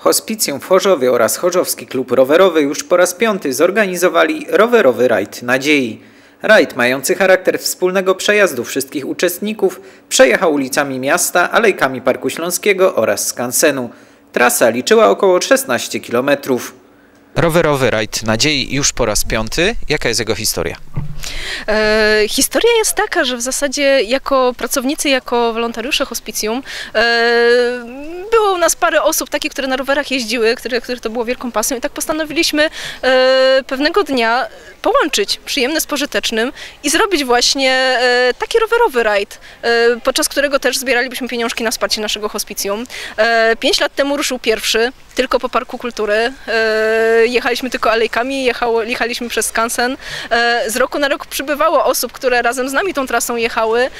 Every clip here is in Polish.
Hospicjum w Chorzowie oraz Chorzowski Klub Rowerowy już po raz 5. zorganizowali Rowerowy Rajd Nadziei. Rajd mający charakter wspólnego przejazdu wszystkich uczestników przejechał ulicami miasta, alejkami Parku Śląskiego oraz Skansenu. Trasa liczyła około 16 km. Rowerowy Rajd Nadziei już po raz 5. Jaka jest jego historia? Historia jest taka, że w zasadzie jako pracownicy, jako wolontariusze hospicjum było u nas parę osób takich, które na rowerach jeździły, które to było wielką pasją i tak postanowiliśmy pewnego dnia połączyć przyjemne z pożytecznym i zrobić właśnie taki rowerowy rajd, podczas którego też zbieralibyśmy pieniążki na wsparcie naszego hospicjum. 5 lat temu ruszył pierwszy, tylko po Parku Kultury. Jechaliśmy tylko alejkami, jechaliśmy przez Skansen. Z roku na rok przybywało osób, które razem z nami tą trasą jechały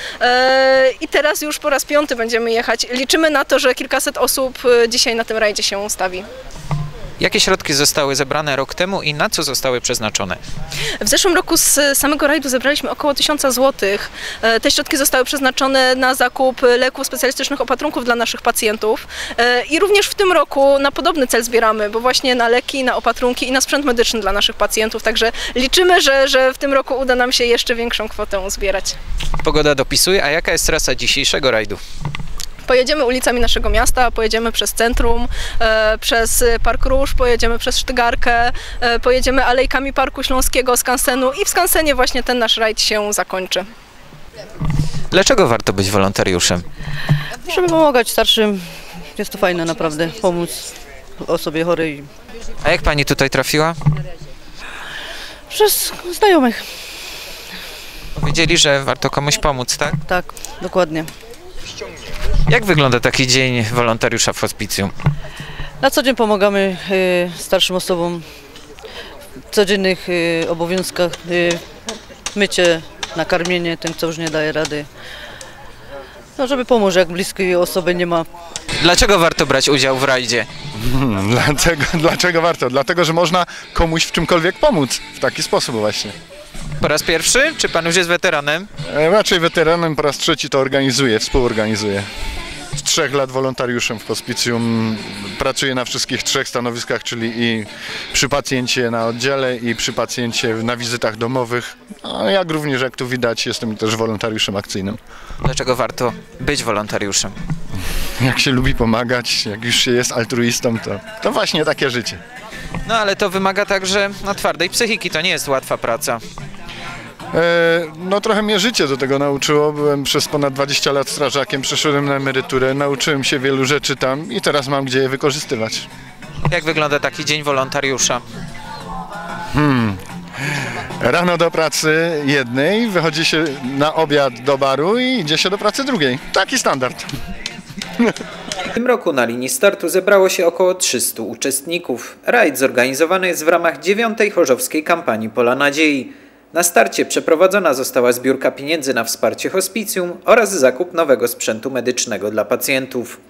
i teraz już po raz 5. będziemy jechać. Liczymy na to, że kilkaset osób dzisiaj na tym rajdzie się ustawi. Jakie środki zostały zebrane rok temu i na co zostały przeznaczone? W zeszłym roku z samego rajdu zebraliśmy około 1000 złotych. Te środki zostały przeznaczone na zakup leków, specjalistycznych opatrunków dla naszych pacjentów. I również w tym roku na podobny cel zbieramy, bo właśnie na leki, na opatrunki i na sprzęt medyczny dla naszych pacjentów. Także liczymy, że w tym roku uda nam się jeszcze większą kwotę uzbierać. Pogoda dopisuje, a jaka jest trasa dzisiejszego rajdu? Pojedziemy ulicami naszego miasta, pojedziemy przez centrum, przez Park Róż, pojedziemy przez Sztygarkę, pojedziemy alejkami Parku Śląskiego, Skansenu i w Skansenie właśnie ten nasz rajd się zakończy. Dlaczego warto być wolontariuszem? Żeby pomagać starszym, jest to fajne naprawdę, pomóc osobie chorej. A jak pani tutaj trafiła? Przez znajomych. Powiedzieli, że warto komuś pomóc, tak? Tak, dokładnie. Jak wygląda taki dzień wolontariusza w hospicjum? Na co dzień pomagamy starszym osobom w codziennych obowiązkach, mycie, nakarmienie tym, co już nie daje rady, no, żeby pomóc, jak bliskiej osoby nie ma. Dlaczego warto brać udział w rajdzie? Dlaczego warto? Dlatego, że można komuś w czymkolwiek pomóc w taki sposób właśnie. Po raz pierwszy? Czy pan już jest weteranem? Raczej weteranem, po raz 3. to współorganizuję. Z 3 lat wolontariuszem w hospicjum, pracuję na wszystkich 3 stanowiskach, czyli i przy pacjencie na oddziale, i przy pacjencie na wizytach domowych. A jak również, jak tu widać, jestem też wolontariuszem akcyjnym. Dlaczego warto być wolontariuszem? Jak się lubi pomagać, jak już się jest altruistą, to właśnie takie życie. No ale to wymaga także twardej psychiki, to nie jest łatwa praca. No trochę mnie życie do tego nauczyło, byłem przez ponad 20 lat strażakiem, przeszedłem na emeryturę, nauczyłem się wielu rzeczy tam i teraz mam gdzie je wykorzystywać. Jak wygląda taki dzień wolontariusza? Rano do pracy jednej, wychodzi się na obiad do baru i idzie się do pracy drugiej. Taki standard. W tym roku na linii startu zebrało się około 300 uczestników. Rajd zorganizowany jest w ramach 9. Chorzowskiej Kampanii Pola Nadziei. Na starcie przeprowadzona została zbiórka pieniędzy na wsparcie hospicjum oraz zakup nowego sprzętu medycznego dla pacjentów.